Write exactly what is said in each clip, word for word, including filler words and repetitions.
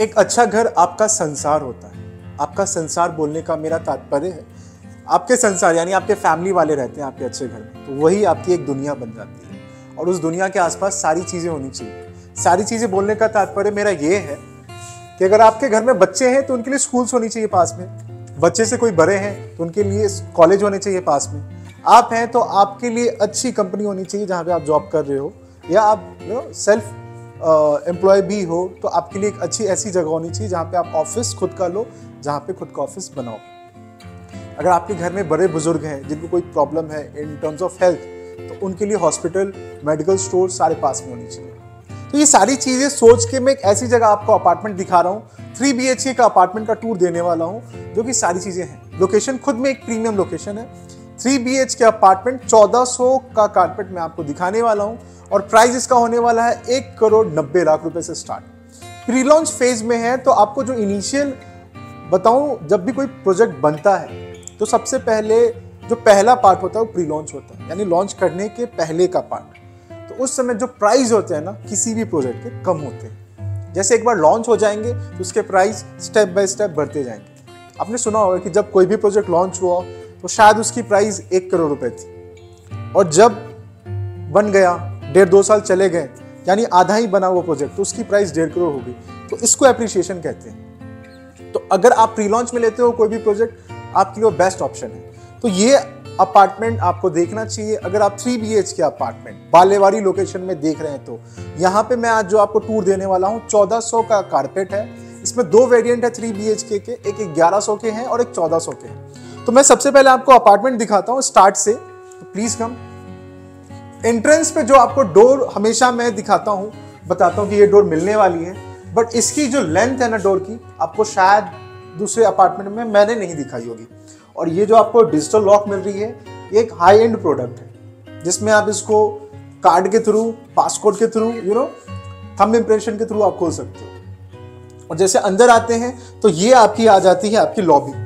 एक अच्छा घर आपका संसार होता है। आपका संसार बोलने का मेरा तात्पर्य है आपके संसार यानी आपके फैमिली वाले रहते हैं आपके अच्छे घर में, तो वही आपकी एक दुनिया बन जाती है और उस दुनिया के आसपास सारी चीज़ें होनी चाहिए। सारी चीज़ें बोलने का तात्पर्य मेरा ये है कि अगर आपके घर में बच्चे हैं तो उनके लिए स्कूल्स होनी चाहिए पास में, बच्चे से कोई बड़े हैं तो उनके लिए कॉलेज होने चाहिए पास में, आप हैं तो आपके लिए अच्छी कंपनी होनी चाहिए जहाँ पे आप जॉब कर रहे हो, या आप यू नो सेल्फ एम्प्लॉय भी हो तो आपके लिए एक अच्छी ऐसी जगह होनी चाहिए जहाँ पे आप ऑफिस खुद का लो, जहाँ पे खुद का ऑफिस बनाओ। अगर आपके घर में बड़े बुजुर्ग हैं जिनको कोई प्रॉब्लम है इन टर्म्स ऑफ हेल्थ तो उनके लिए हॉस्पिटल, मेडिकल स्टोर सारे पास में होनी चाहिए। तो ये सारी चीज़ें सोच के मैं एक ऐसी जगह आपको अपार्टमेंट दिखा रहा हूँ, थ्री बी एच के का अपार्टमेंट का टूर देने वाला हूँ जो कि सारी चीज़ें हैं। लोकेशन खुद में एक प्रीमियम लोकेशन है, three B H K apartment चौदह सौ का कारपेट मैं आपको दिखाने वाला हूँ और प्राइस इसका होने वाला है एक करोड़ नब्बे लाख रुपए से स्टार्ट। प्री लॉन्च फेज में है तो आपको जो इनिशियल बताऊँ, जब भी कोई प्रोजेक्ट बनता है तो सबसे पहले जो पहला पार्ट होता है वो प्री लॉन्च होता है, यानी लॉन्च करने के पहले का पार्ट। तो उस समय जो प्राइस होते हैं ना किसी भी प्रोजेक्ट के कम होते हैं, जैसे एक बार लॉन्च हो जाएंगे तो उसके प्राइस स्टेप बाय स्टेप बढ़ते जाएंगे। आपने सुना होगा कि जब कोई भी प्रोजेक्ट लॉन्च हुआ तो शायद उसकी प्राइस एक करोड़ रुपए थी और जब बन गया डेढ़ दो साल चले गए यानी आधा ही बना वो प्रोजेक्ट तो उसकी प्राइस डेढ़ करोड़ हो गई। तो इसको एप्रिसिएशन कहते हैं। तो अगर आप प्री लॉन्च में लेते हो कोई भी प्रोजेक्ट आपके लिए बेस्ट ऑप्शन है। तो ये अपार्टमेंट आपको देखना चाहिए अगर आप three B H K apartment Balewadi location में देख रहे हैं। तो यहाँ पे मैं आज जो आपको टूर देने वाला हूँ चौदह सौ का कारपेट है, इसमें दो वेरिएंट है थ्री बी एच के के, एक ग्यारह सौ के हैं और एक चौदह सौ के हैं। तो मैं सबसे पहले आपको अपार्टमेंट दिखाता हूँ स्टार्ट से, तो प्लीज कम एंट्रेंस पे जो आपको डोर हमेशा मैं दिखाता हूँ बताता हूँ कि ये डोर मिलने वाली है, बट इसकी जो लेंथ है ना डोर की आपको शायद दूसरे अपार्टमेंट में मैंने नहीं दिखाई होगी। और ये जो आपको डिजिटल लॉक मिल रही है ये एक हाई एंड प्रोडक्ट है जिसमें आप इसको कार्ड के थ्रू, पासकोड के through, you know thumb impression के थ्रू आप खोल सकते हो। और जैसे अंदर आते हैं तो ये आपकी आ जाती है आपकी लॉबी।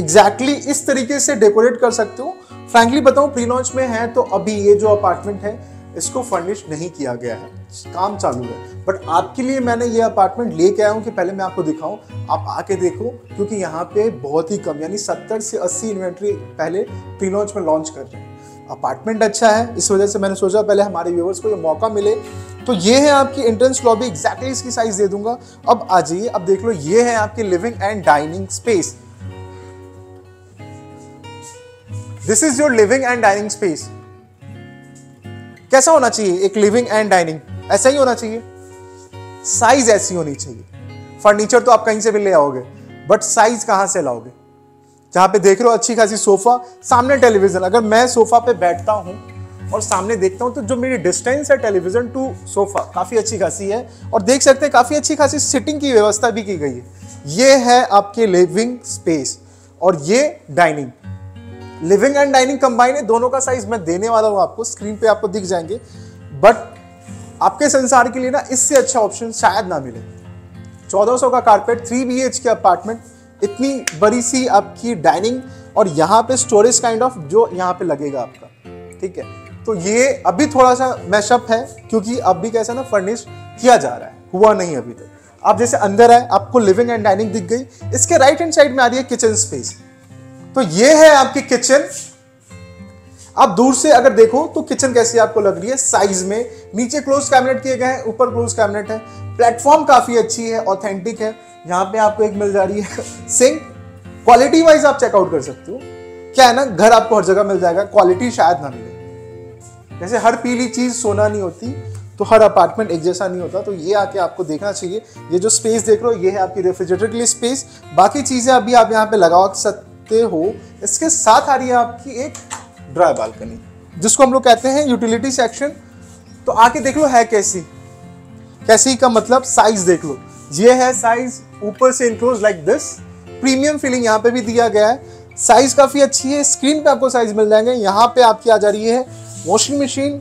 एग्जैक्टली exactly इस तरीके से डेकोरेट कर सकते हो। फ्रैंकली बताऊँ प्री लॉन्च में है तो अभी ये जो अपार्टमेंट है इसको फर्निश नहीं किया गया है, काम चालू है, बट आपके लिए मैंने ये अपार्टमेंट लेके आया हूँ कि पहले मैं आपको दिखाऊँ, आप आके देखो क्योंकि यहाँ पे बहुत ही कम यानी सत्तर से अस्सी इन्वेंट्री पहले प्री लॉन्च में लॉन्च कर रहे हैं। अपार्टमेंट अच्छा है इस वजह से मैंने सोचा पहले हमारे व्यूवर्स को ये मौका मिले। तो ये है आपकी एंट्रेंस लॉबी, एग्जैक्टली इसकी साइज दे दूंगा। अब आ जाइए, अब देख लो ये है आपकी living and dining space. This is your living and dining space. कैसा होना चाहिए एक लिविंग एंड डाइनिंग? ऐसा ही होना चाहिए, साइज ऐसी होनी चाहिए। फर्नीचर तो आप कहीं से भी ले आओगे बट साइज कहाँ से लाओगे? जहाँ पे देख रहे हो अच्छी खासी सोफा, सामने टेलीविजन। अगर मैं सोफा पे बैठता हूँ और सामने देखता हूँ तो जो मेरी डिस्टेंस है टेलीविजन टू सोफा काफ़ी अच्छी खासी है और देख सकते हैं काफ़ी अच्छी खासी सिटिंग की व्यवस्था भी की गई है। ये है आपके लिविंग स्पेस और ये dining, living and dining combine है। दोनों का साइज मैं देने वाला हूँ आपको, स्क्रीन पे आपको दिख जाएंगे, बट आपके संसार के लिए ना इससे अच्छा ऑप्शन शायद ना मिले। चौदह सौ का carpet, three B H K apartment, इतनी बड़ी सी आपकी डाइनिंग और यहाँ पे स्टोरेज काइंड ऑफ जो यहाँ पे लगेगा आपका, ठीक है। तो ये अभी थोड़ा सा मैशअप है क्योंकि अभी कैसा ना फर्निश किया जा रहा है, हुआ नहीं अभी तक। आप जैसे अंदर आए आपको लिविंग एंड डाइनिंग दिख गई, इसके राइट हैंड साइड में आ रही है किचन स्पेस। तो ये है आपकी किचन। आप दूर से अगर देखो तो किचन कैसी आपको लग रही है साइज में, नीचे क्लोज कैबिनेट किए गए हैं, ऊपर क्लोज कैबिनेट है। प्लेटफॉर्म काफी अच्छी है, ऑथेंटिक है। यहाँ पे आपको एक मिल जा रही है सिंक। क्वालिटी वाइज आप चेकआउट कर सकते हो। क्या है ना, घर आपको हर जगह मिल जाएगा, क्वालिटी शायद ना मिले। जैसे हर पीली चीज सोना नहीं होती तो हर अपार्टमेंट एक जैसा नहीं होता, तो ये आके आपको देखना चाहिए। ये जो स्पेस देख रहे हो ये है आपकी रेफ्रिजरेटर के लिए स्पेस, बाकी चीजें अभी आप यहाँ पे लगा सकते हो। इसके साथ आ रही है आपकी एक ड्राई बालकनी जिसको हम लोग कहते हैं यूटिलिटी सेक्शन। तो आके देख लो है कैसी, कैसी का मतलब साइज देख लो। ये है साइज, ऊपर से enclose like this, premium feeling यहाँ पे भी दिया गया है। साइज काफी अच्छी है, स्क्रीन पे आपको साइज मिल जाएंगे। यहाँ पे आपकी आ जा रही है वॉशिंग मशीन,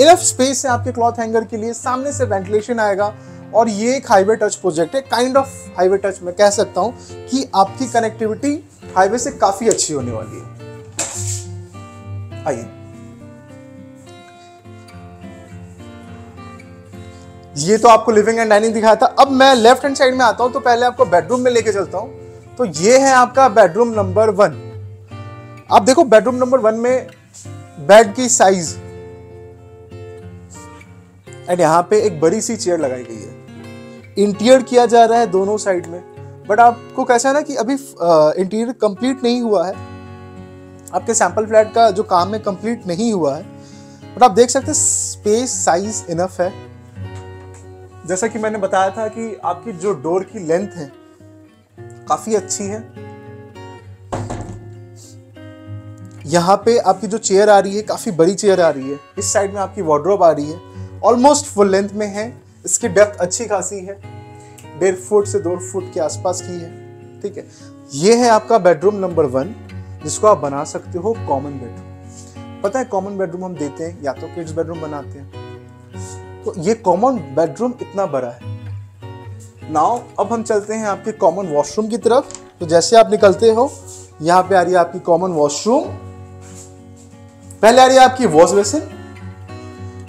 इनफ स्पेस है आपके क्लॉथ हैंगर के लिए, सामने से वेंटिलेशन आएगा। और ये एक हाईवे टच प्रोजेक्ट है, काइंड ऑफ हाईवे टच मैं कह सकता हूँ कि आपकी कनेक्टिविटी हाईवे से काफी अच्छी होने वाली है। आइए, ये तो आपको लिविंग एंड डाइनिंग दिखाया था। अब मैं लेफ्ट हैंड साइड में आता हूँ, तो पहले आपको बेडरूम में लेके चलता हूँ। तो ये है आपका बेडरूम नंबर वन। आप देखो बेडरूम नंबर वन में बेड की साइज, एंड यहाँ पे एक बड़ी सी चेयर लगाई गई है। इंटीरियर किया जा रहा है दोनों साइड में, बट आपको कैसा है ना कि अभी इंटीरियर कंप्लीट नहीं हुआ है, आपके सैंपल फ्लैट का जो काम है कंप्लीट नहीं हुआ है, बट आप देख सकते हैं स्पेस साइज इनफ है। जैसा कि मैंने बताया था कि आपकी जो डोर की लेंथ है काफी अच्छी है। यहाँ पे आपकी जो चेयर आ रही है काफी बड़ी चेयर आ रही है। इस साइड में आपकी वार्डरोब आ रही है, ऑलमोस्ट फुल लेंथ में है। इसकी डेप्थ अच्छी खासी है, डेढ़ फुट से दो फुट के आसपास की है। ठीक है, ये है आपका बेडरूम नंबर वन, जिसको आप बना सकते हो कॉमन बेडरूम। पता है कॉमन बेडरूम हम देते हैं या तो किड्स बेडरूम बनाते हैं, तो ये कॉमन बेडरूम इतना बड़ा है। नाउ अब हम चलते हैं आपके कॉमन वॉशरूम की तरफ। तो जैसे आप निकलते हो, यहाँ पे आ रही है आपकी कॉमन वॉशरूम। पहले आ रही है आपकी वॉश बेसिन,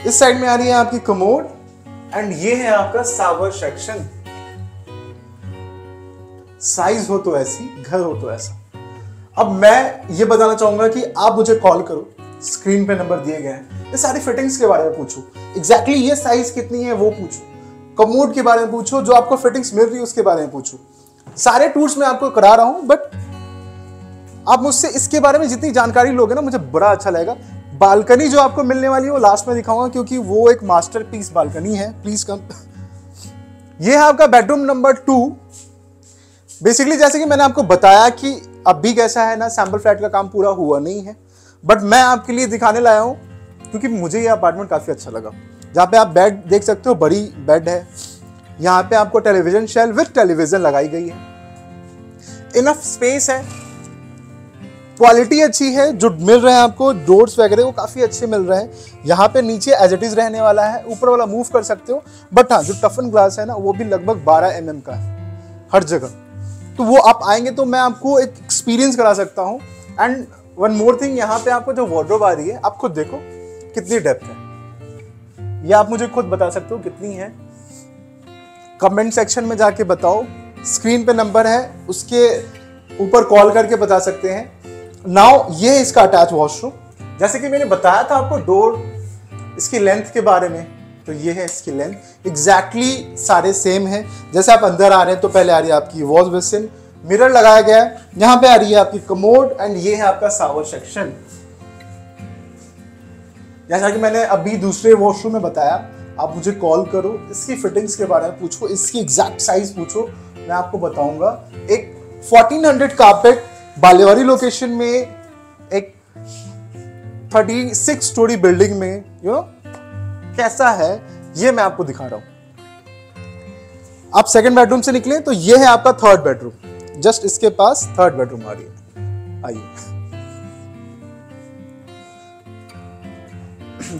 इस साइड में आ रही है आपकी कमोड, एंड ये है आपका शावर सेक्शन। साइज हो तो ऐसी, घर हो तो ऐसा। अब मैं ये बताना चाहूंगा कि आप मुझे कॉल करो, स्क्रीन पे नंबर दिए गए हैं। ये सारी फिटिंग्स के बारे में पूछो, एग्जैक्टली ये साइज कितनी है वो पूछो, कमोड के बारे में पूछो, जो आपको फिटिंग्स मिल रही है उसके बारे में पूछो। सारे टूर्स मैं आपको करा रहा हूं, बट आप मुझसे इसके बारे में जितनी जानकारी लोगे ना मुझे बड़ा अच्छा लगेगा। बालकनी जो आपको मिलने वाली है वो लास्ट में दिखाऊंगा, क्योंकि वो एक मास्टर पीस बालकनी है। Please come. ये है आपका बेडरूम नंबर टू। बेसिकली जैसे कि मैंने आपको बताया कि अब भी कैसा है ना, सैंपल फ्लैट का काम पूरा हुआ नहीं है, बट मैं आपके लिए दिखाने लाया हूँ क्योंकि मुझे ये अपार्टमेंट काफ़ी अच्छा लगा। जहाँ पे आप बेड देख सकते हो, बड़ी बेड है। यहाँ पे आपको टेलीविजन शेल विथ टेलीविजन लगाई गई है। इनफ स्पेस है, क्वालिटी अच्छी है। जो मिल रहा है आपको डोर्स वगैरह वो काफ़ी अच्छे मिल रहे हैं। यहाँ पे नीचे एज इट इज़ रहने वाला है, ऊपर वाला मूव कर सकते हो, बट हाँ जो टफन ग्लास है ना वो भी लगभग बारह एम एम का है हर जगह। तो वो आप आएंगे तो मैं आपको एक एक्सपीरियंस करा सकता हूँ। एंड वन मोर थिंग, यहाँ पे आपको जो वार्डरोब आ रही है आप खुद देखो कितनी डेप्थ है, ये आप मुझे खुद बता सकते हो कितनी है। कमेंट सेक्शन में जाके बताओ, स्क्रीन पे नंबर है उसके ऊपर कॉल करके बता सकते हैं। नाउ ये है इसका अटैच वॉशरूम। जैसे कि मैंने बताया था आपको डोर, इसकी लेंथ के बारे में, तो ये है इसकी लेंथ। एग्जैक्टली सारे सेम है। जैसे आप अंदर आ रहे हैं तो पहले आ रही है आपकी वॉश बेसिन, मिरर लगाया गया है, यहाँ पे आ रही है आपकी कमोड, एंड ये है आपका शावर सेक्शन। जैसा कि मैंने अभी दूसरे वॉशरूम में बताया, आप मुझे कॉल करो, इसकी फिटिंग्स के बारे में पूछो, इसकी एग्जैक्ट साइज पूछो, मैं आपको बताऊंगा। एक चौदह सौ कारपेट बालेवाड़ी लोकेशन में एक छत्तीस स्टोरी बिल्डिंग में यू नो कैसा है, ये मैं आपको दिखा रहा हूँ। आप सेकेंड बेडरूम से निकले तो ये है आपका थर्ड बेडरूम। जस्ट इसके पास थर्ड बेडरूम आ रही है। आइए,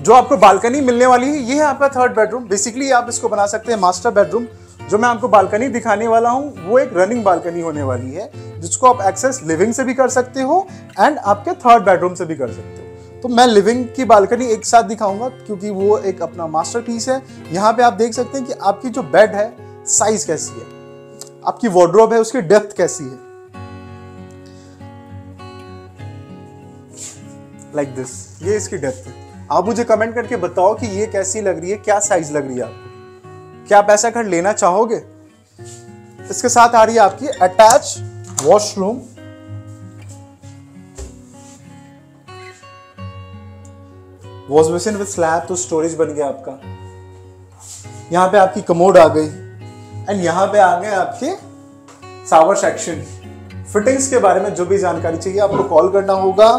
जो आपको बालकनी मिलने वाली है ये है आपका थर्ड बेडरूम। बेसिकली आप इसको बना सकते हैं मास्टर बेडरूम। जो मैं आपको बालकनी दिखाने वाला हूं वो एक रनिंग बालकनी होने वाली है, जिसको आप एक्सेस लिविंग से भी कर सकते हो एंड आपके थर्ड बेडरूम से भी कर सकते हो। तो मैं लिविंग की बालकनी एक साथ दिखाऊंगा क्योंकि वो एक अपना मास्टर पीस है। यहाँ पे आप देख सकते हैं कि आपकी जो बेड है साइज कैसी है, आपकी वार्डरोब है उसकी डेप्थ कैसी है, लाइक like दिस, ये इसकी डेप्थ है। आप मुझे कमेंट करके बताओ कि ये कैसी लग रही है, क्या साइज लग रही है आपको, क्या आप ऐसा घर लेना चाहोगे। इसके साथ आ रही है आपकी attach washroom. Wash basin with slab, तो स्टोरेज बन गया आपका। यहाँ पे आपकी कमोड आ गई एंड यहाँ पे आ गए आपके शावर सेक्शन। फिटिंग्स के बारे में जो भी जानकारी चाहिए आपको कॉल करना होगा।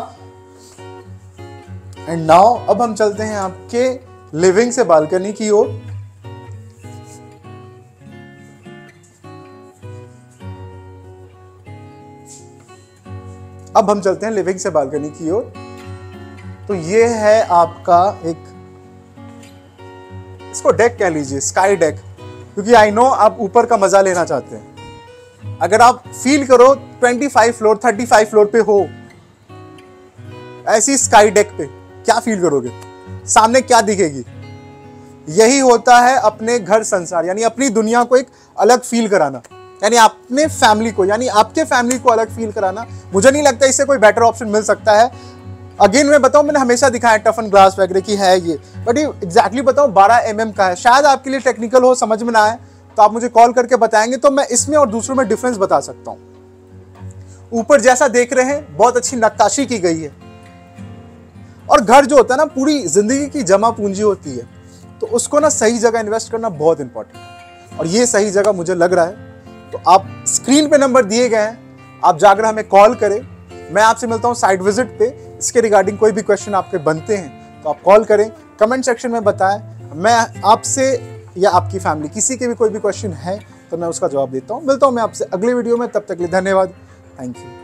एंड नाउ अब हम चलते हैं आपके लिविंग से बालकनी की ओर। अब हम चलते हैं लिविंग से बालकनी की ओर। तो ये है आपका एक, इसको डेक कह लीजिए, स्काई डेक, क्योंकि आई नो आप ऊपर का मजा लेना चाहते हैं। अगर आप फील करो पच्चीस फ्लोर पैंतीस फ्लोर पे हो, ऐसी स्काई डेक पे क्या फील करोगे, सामने क्या दिखेगी, यही होता है अपने घर संसार, यानी अपनी दुनिया को एक अलग फील कराना, यानी अपने फैमिली को, यानी आपके फैमिली को अलग फील कराना। मुझे नहीं लगता इससे कोई बेटर ऑप्शन मिल सकता है। अगेन मैं बताऊं, मैंने हमेशा दिखाया टफन ग्लास वगैरह की है ये, बट ये एग्जैक्टली बताऊं बारह एम एम का है। शायद आपके लिए टेक्निकल हो, समझ में ना आए तो आप मुझे कॉल करके बताएंगे तो मैं इसमें और दूसरों में डिफरेंस बता सकता हूं। ऊपर जैसा देख रहे हैं बहुत अच्छी नक्काशी की गई है। और घर जो होता है ना पूरी जिंदगी की जमा पूंजी होती है, तो उसको ना सही जगह इन्वेस्ट करना बहुत इंपॉर्टेंट है, और ये सही जगह मुझे लग रहा है। तो आप स्क्रीन पे नंबर दिए गए हैं, आप जाकर हमें कॉल करें। मैं आपसे मिलता हूँ साइट विजिट पे। इसके रिगार्डिंग कोई भी क्वेश्चन आपके बनते हैं तो आप कॉल करें, कमेंट सेक्शन में बताएं। मैं आपसे या आपकी फैमिली किसी के भी कोई भी क्वेश्चन है तो मैं उसका जवाब देता हूँ। मिलता हूँ मैं आपसे अगले वीडियो में, तब तक के लिए धन्यवाद, थैंक यू।